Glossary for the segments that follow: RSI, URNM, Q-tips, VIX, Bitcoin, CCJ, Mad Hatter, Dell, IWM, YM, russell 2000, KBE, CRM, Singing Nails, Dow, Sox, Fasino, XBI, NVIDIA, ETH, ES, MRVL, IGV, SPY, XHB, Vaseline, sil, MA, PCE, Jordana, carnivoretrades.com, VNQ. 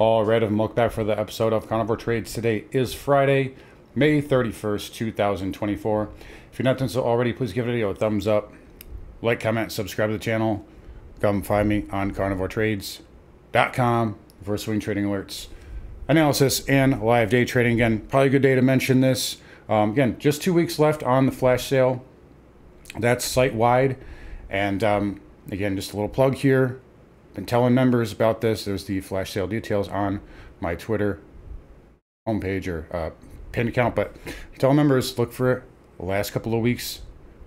All right, and welcome back for the episode of Carnivore Trades. Today is Friday, May 31st, 2024. If you're not done so already, please give the video a thumbs up, like, comment, subscribe to the channel. Come find me on carnivoretrades.com for swing trading alerts, analysis, and live day trading. Again, probably a good day to mention this. Again, just 2 weeks left on the flash sale. That's site-wide. And again, just a little plug here. Been telling members about this. There's the flash sale details on my Twitter homepage or pinned account. But tell members, look for it the last couple of weeks.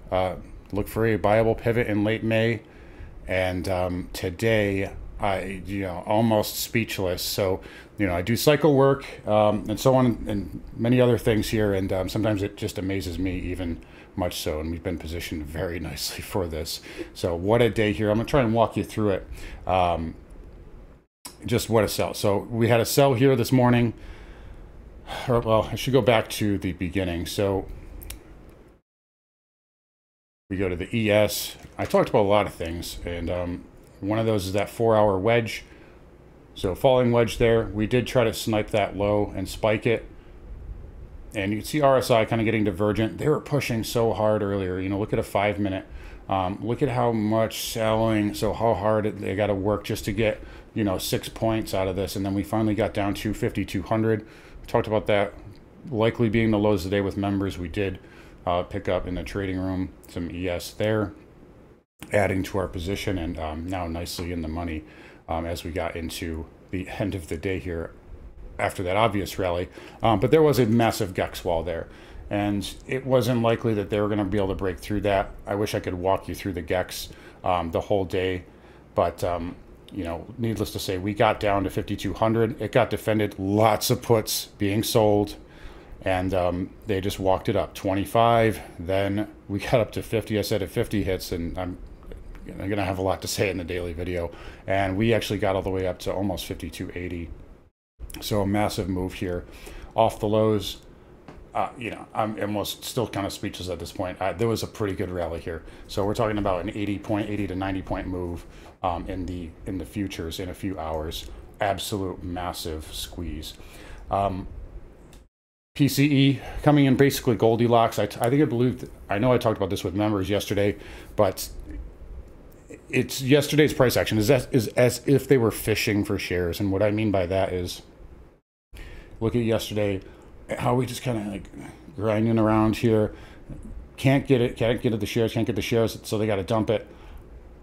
Look for a buyable pivot in late May. And today, almost speechless. So, I do cycle work and so on and many other things here. And sometimes it just amazes me even much so. And we've been positioned very nicely for this. So what a day here. I'm going to try and walk you through it. Just what a sell. So we had a sell here this morning. Well, I should go back to the beginning. So we go to the ES. I talked about a lot of things, and one of those is that 4-hour wedge. So falling wedge there. We did try to snipe that low and spike it. And you can see RSI kind of getting divergent. They were pushing so hard earlier. Look at a 5-minute. Look at how much selling. So how hard they got to work just to get, 6 points out of this. And then we finally got down to 5,200. We talked about that likely being the lows today with members. We did pick up in the trading room some ES there, adding to our position, and now nicely in the money as we got into the end of the day here after that obvious rally. But there was a massive gex wall there, and it wasn't likely that they were going to be able to break through that. I wish I could walk you through the gex the whole day, but needless to say, we got down to 5,200. It got defended, lots of puts being sold, and they just walked it up 25. Then we got up to 50. I said if 50 hits, and I'm gonna have a lot to say in the daily video, and we actually got all the way up to almost 5280. So a massive move here off the lows. I'm almost still kind of speechless at this point. There was a pretty good rally here. So we're talking about an 80 to 90 point move in the futures in a few hours. Absolute massive squeeze. PCE coming in basically Goldilocks. I know I talked about this with members yesterday, but it's yesterday's price action is as if they were fishing for shares. And what I mean by that is, look at yesterday, how we just kind of like grinding around here. Can't get the shares, so they got to dump it.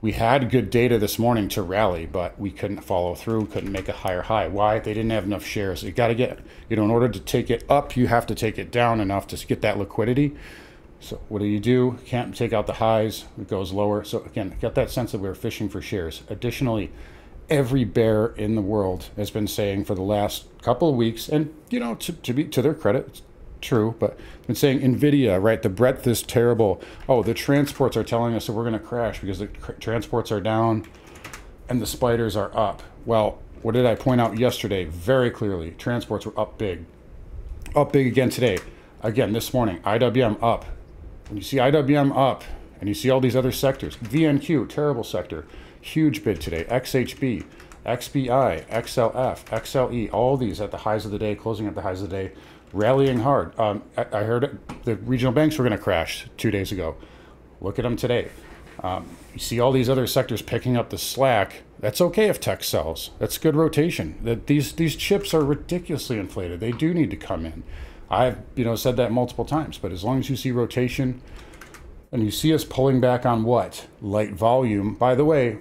We had good data this morning to rally, but we couldn't follow through, couldn't make a higher high. Why? They didn't have enough shares. You got to get, in order to take it up, you have to take it down enough to get that liquidity. So what do? Can't take out the highs. It goes lower. So again, got that sense that we were fishing for shares. Additionally, every bear in the world has been saying for the last couple of weeks, and to their credit, it's true, but been saying NVIDIA, right? The breadth is terrible. Oh, the transports are telling us that we're going to crash because the transports are down and the spiders are up. Well, what did I point out yesterday? Very clearly, transports were up big again today. Again, this morning, IWM up. When you see IWM up and you see all these other sectors, VNQ, terrible sector, huge bid today, XHB, XBI, XLF, XLE, all these at the highs of the day, closing at the highs of the day, rallying hard. I heard the regional banks were going to crash 2 days ago. Look at them today. You see all these other sectors picking up the slack. That's okay if tech sells. That's good rotation. That these chips are ridiculously inflated. They do need to come in. I've said that multiple times, but as long as you see rotation and you see us pulling back on what? Light volume. By the way,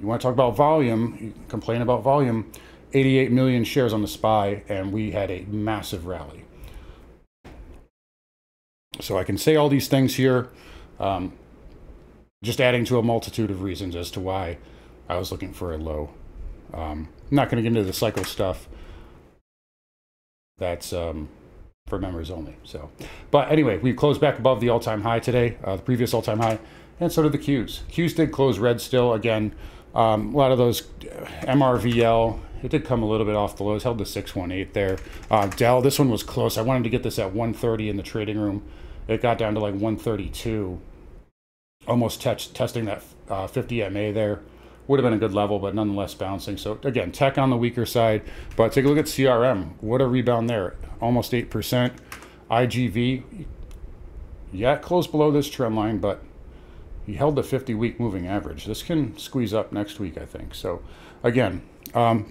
you want to talk about volume, you complain about volume, 88 million shares on the SPY, and we had a massive rally. So I can say all these things here, just adding to a multitude of reasons as to why I was looking for a low. I'm not going to get into the cycle stuff. That's for members only. So, but anyway, we closed back above the all-time high today, the previous all-time high, and so did the Qs. Qs did close red still again. A lot of those MRVL, it did come a little bit off the lows, held the 618 there. Dell, this one was close. I wanted to get this at 130 in the trading room. It got down to like 132, almost testing that 50 MA there. would have been a good level, but nonetheless bouncing. So again, tech on the weaker side, but take a look at CRM. What a rebound there, almost 8%. IGV, yeah, close below this trend line, but he held the 50-week moving average. This can squeeze up next week, I think. So again,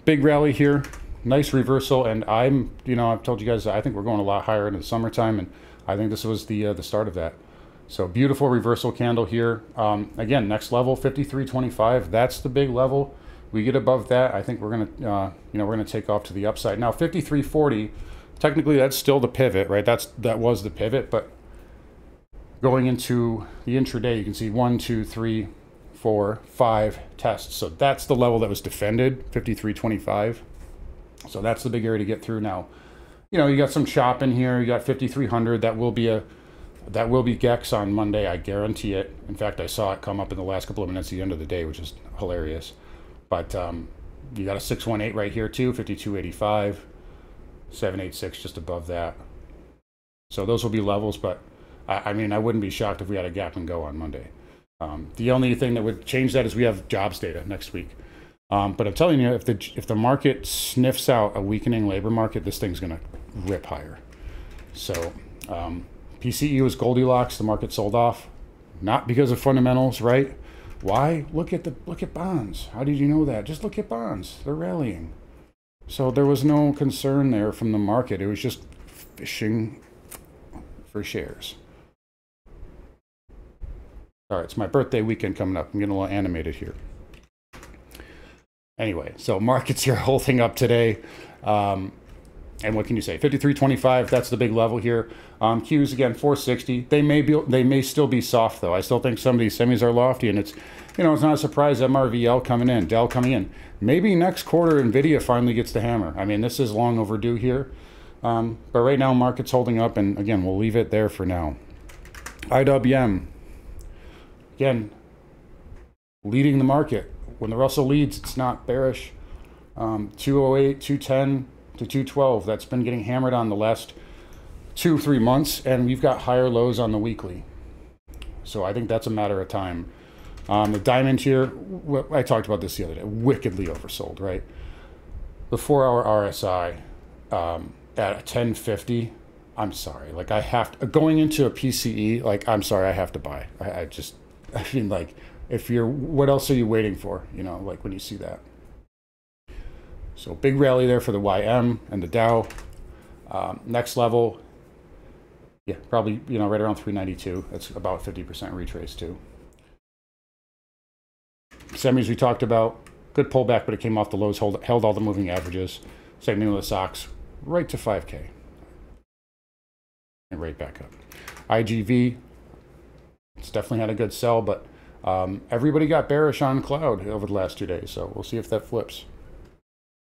big rally here, nice reversal, and I'm, you know, I've told you guys, I think we're going a lot higher into the summertime, and I think this was the start of that. So beautiful reversal candle here. Again, next level, 53.25. That's the big level. We get above that, I think we're gonna, you know, we're gonna take off to the upside. Now 53.40, technically that's still the pivot, right? That was the pivot, but going into the intraday, you can see 1, 2, 3, 4, 5 tests. So that's the level that was defended, 53.25. So that's the big area to get through now. You know, you got some chop in here. You got 5,300. That will be gex on Monday. I guarantee it. In fact, I saw it come up in the last couple of minutes at the end of the day, which is hilarious. But you got a 618 right here too, 52.85, 786 just above that. So those will be levels, but I mean, I wouldn't be shocked if we had a gap and go on Monday. The only thing that would change that is we have jobs data next week. But I'm telling you, if the market sniffs out a weakening labor market, this thing's going to rip higher. So PCE was Goldilocks. The market sold off, not because of fundamentals, right? Why? Look at bonds. How did you know that? Just look at bonds. They're rallying. So there was no concern there from the market. It was just fishing for shares. All right, it's my birthday weekend coming up. I'm getting a little animated here. Anyway, so markets here holding up today. And what can you say? 53.25, that's the big level here. Qs again, 460. They may still be soft though. I still think some of these semis are lofty, and it's, you know, it's not a surprise. MRVL coming in, Dell coming in. Maybe next quarter NVIDIA finally gets the hammer. I mean, this is long overdue here. But right now market's holding up, and again, we'll leave it there for now. IWM, again, leading the market. When the Russell leads, it's not bearish. 208, 210 to 212, that's been getting hammered on the last 2-3 months, and we've got higher lows on the weekly. So I think that's a matter of time. The diamond here, I talked about this the other day, wickedly oversold, right? The 4-hour RSI at 1050, I'm sorry, like I have to, going into a PCE, like I'm sorry, I have to buy. I just, I mean, like, if you're, what else are you waiting for? You know, like when you see that. So big rally there for the YM and the Dow. Next level, yeah, probably, you know, right around 392. That's about 50% retrace too. Semis we talked about, good pullback, but it came off the lows, held all the moving averages. Same thing with the Sox, right to 5K. And right back up. IGV, it's definitely had a good sell, but everybody got bearish on cloud over the last 2 days, so we'll see if that flips.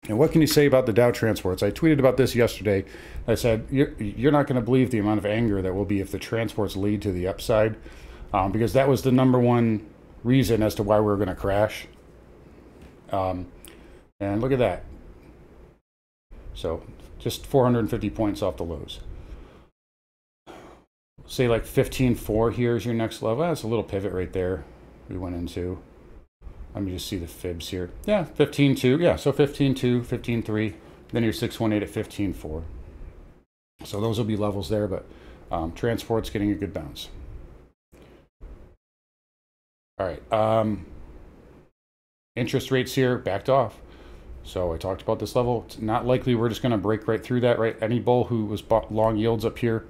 And what can you say about the Dow transports? I tweeted about this yesterday. I said, you're not going to believe the amount of anger that will be if the transports lead to the upside, because that was the #1 reason as to why we were going to crash. And look at that. So just 450 points off the lows. Say like 15.4 here is your next level. That's a little pivot right there we went into. Let me just see the fibs here. Yeah, 15.2. Yeah, so 15.2, 15.3. Then your 618 at 15.4. So those will be levels there, but transport's getting a good bounce. All right. Interest rates here backed off. So I talked about this level. It's not likely we're just going to break right through that, right? Any bull who was bought long yields up here,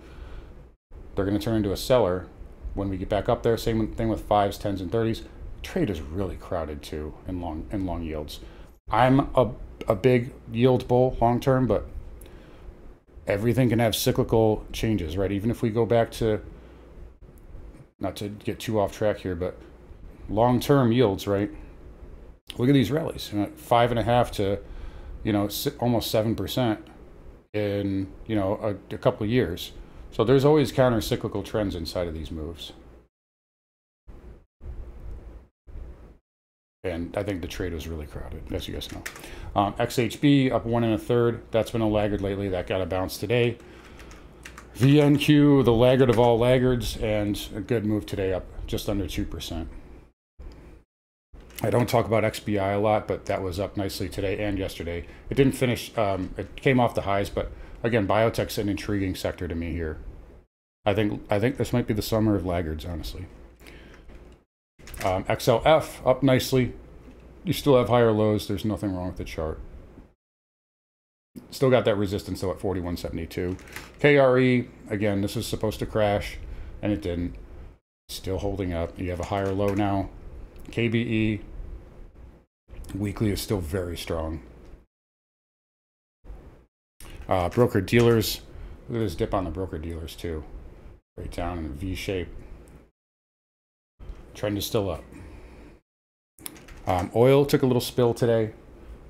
they're going to turn into a seller when we get back up there. Same thing with 5s, 10s, and 30s. Trade is really crowded too in long yields. I'm a big yield bull long term, but everything can have cyclical changes, right? Even if we go back to, not to get too off track here, but long term yields, right? Look at these rallies, 5.5 to, you know, almost 7% in, you know, a couple of years. So there's always counter-cyclical trends inside of these moves. And I think the trade was really crowded, as you guys know. XHB up 1 1/3. That's been a laggard lately. That got a bounce today. VNQ, the laggard of all laggards, and a good move today up just under 2%. I don't talk about XBI a lot, but that was up nicely today and yesterday. It didn't finish, it came off the highs, but again, biotech's an intriguing sector to me here. I think this might be the summer of laggards, honestly. XLF up nicely. You still have higher lows. There's nothing wrong with the chart. Still got that resistance though at 41.72. KRE, again, this is supposed to crash and it didn't. Still holding up. You have a higher low now. KBE weekly is still very strong. Broker dealers, look at this dip on the broker dealers too. Right down in a V shape. Trend is still up. Oil took a little spill today,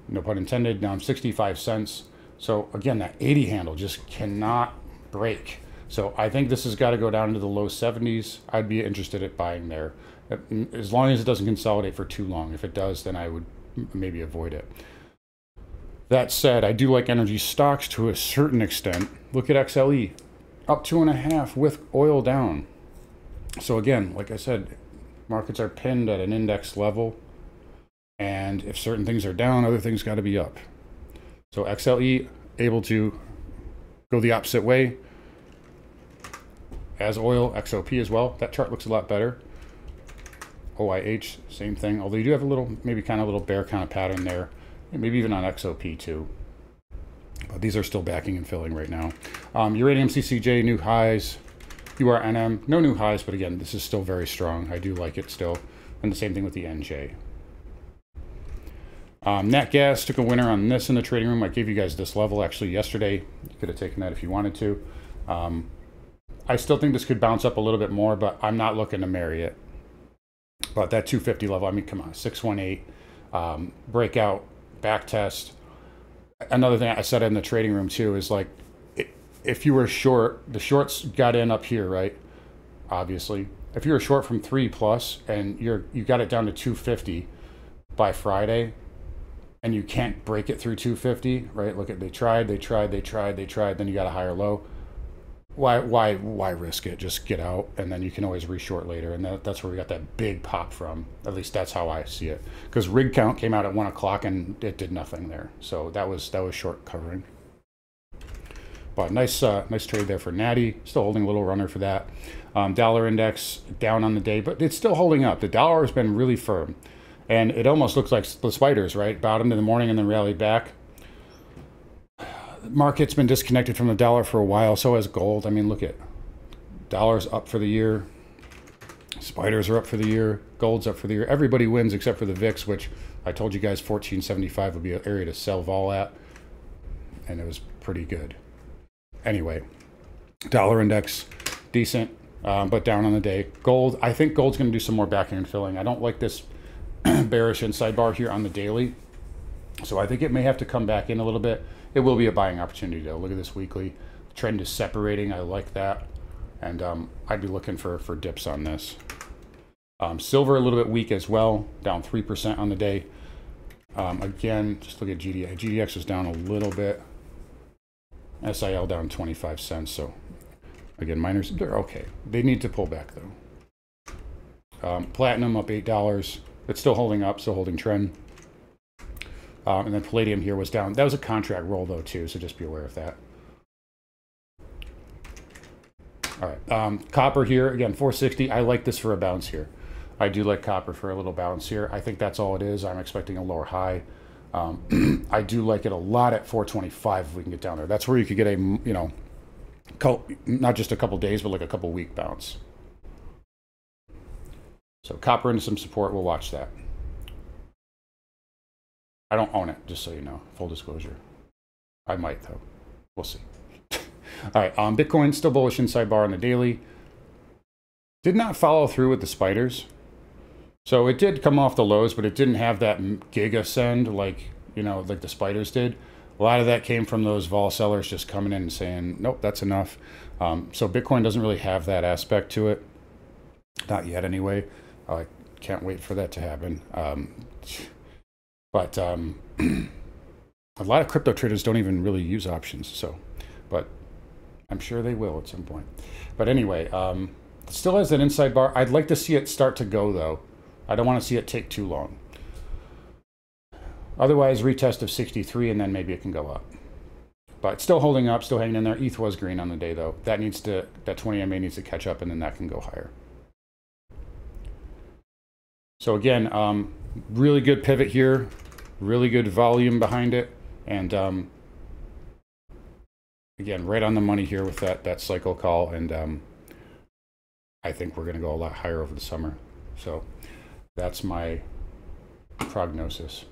no pun intended, down 65 cents. So again, that 80 handle just cannot break. So I think this has got to go down into the low 70s. I'd be interested at buying there, as long as it doesn't consolidate for too long. If it does, then I would maybe avoid it. That said, I do like energy stocks to a certain extent. Look at XLE, up 2.5 with oil down. So again, like I said, markets are pinned at an index level. And if certain things are down, other things got to be up. So XLE able to go the opposite way. As oil, XOP as well. That chart looks a lot better. OIH, same thing. Although you do have a little, maybe kind of a little bear kind of pattern there. Maybe even on XOP too. But these are still backing and filling right now. Uranium, CCJ, new highs. URNM, no new highs, but again, this is still very strong. I do like it still. And the same thing with the NJ. Nat gas took a winner on this in the trading room. I gave you guys this level actually yesterday. You could have taken that if you wanted to. I still think this could bounce up a little bit more, but I'm not looking to marry it. But that 250 level, I mean, come on, 618, breakout, back test. Another thing I said in the trading room too is like, if you were short, the shorts got in up here, right? Obviously, if you were short from 3+ and you got it down to 250 by Friday, and you can't break it through 250, right? Look at, they tried, then you got a higher low. Why risk it? Just get out, and then you can always reshort later. And that's where we got that big pop from. At least that's how I see it. Because rig count came out at 1 o'clock and it did nothing there. So that was short covering. But nice trade there for Natty. Still holding a little runner for that. Dollar index down on the day, but it's still holding up. The dollar has been really firm. And it almost looks like the spiders, right? Bottomed in the morning and then rallied back. The market's been disconnected from the dollar for a while. So has gold. I mean, look at dollars up for the year. Spiders are up for the year. Gold's up for the year. Everybody wins except for the VIX, which I told you guys 1475 would be an area to sell vol at. And it was pretty good. Anyway, dollar index, decent, but down on the day. Gold, I think gold's going to do some more backing and filling. I don't like this bearish inside bar here on the daily, so I think it may have to come back in a little bit. It will be a buying opportunity though. Look at this weekly trend is separating. I like that, and I'd be looking for dips on this. Silver a little bit weak as well, down 3% on the day. Again, just look at GDX. GDX is down a little bit. SIL down 25 cents. So again, miners, they're okay. They need to pull back though. Platinum up $8. It's still holding up, still holding trend. And then palladium here was down. That was a contract roll though too, so just be aware of that. All right, copper here, again, 460. I like this for a bounce here. I do like copper for a little bounce here. I think that's all it is. I'm expecting a lower high. I do like it a lot at 425 if we can get down there. That's where you could get a, you know, not just a couple days, but like a couple week bounce. So copper into some support, we'll watch that. I don't own it, just so you know, full disclosure. I might though, we'll see. All right, Bitcoin still bullish inside bar on the daily. Did not follow through with the spiders. So it did come off the lows, but it didn't have that gig ascend like, you know, like the spiders did. A lot of that came from those vol sellers just coming in and saying, nope, that's enough. So Bitcoin doesn't really have that aspect to it. Not yet anyway. I can't wait for that to happen. A lot of crypto traders don't even really use options. So, but I'm sure they will at some point. But anyway, it still has that inside bar. I'd like to see it start to go though. I don't want to see it take too long. Otherwise, retest of 63, and then maybe it can go up. But still holding up, still hanging in there. ETH was green on the day, though. That needs to, that 20 MA needs to catch up, and then that can go higher. So again, really good pivot here, really good volume behind it, and again, right on the money here with that cycle call, and I think we're going to go a lot higher over the summer. So that's my prognosis.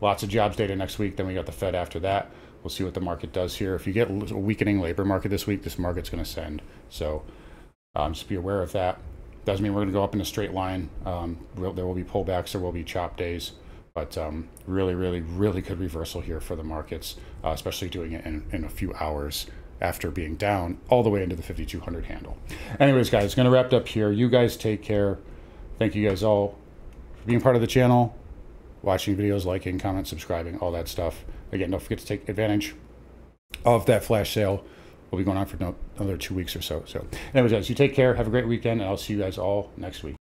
Lots of jobs data next week. Then we got the Fed after that. We'll see what the market does here. If you get a weakening labor market this week, this market's going to send. So just be aware of that. Doesn't mean we're going to go up in a straight line. There will be pullbacks. There will be chop days. But really, really, really good reversal here for the markets, especially doing it in a few hours after being down all the way into the 5,200 handle. Anyways, guys, going to wrap it up here. You guys take care. Thank you guys all for being part of the channel, watching videos, liking, comment, subscribing, all that stuff. Again, don't forget to take advantage of that flash sale. We'll be going on for another 2 weeks or so. So anyways, guys, you take care. Have a great weekend, and I'll see you guys all next week.